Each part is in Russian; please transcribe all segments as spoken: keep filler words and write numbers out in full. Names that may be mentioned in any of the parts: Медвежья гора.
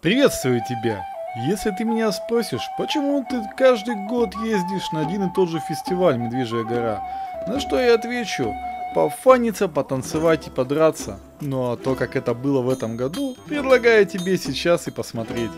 Приветствую тебя! Если ты меня спросишь, почему ты каждый год ездишь на один и тот же фестиваль «Медвежья гора», на что я отвечу: пофаниться, потанцевать и подраться. Ну а то, как это было в этом году, предлагаю тебе сейчас и посмотреть.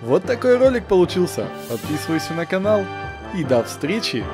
Вот такой ролик получился. Подписывайся на канал и до встречи!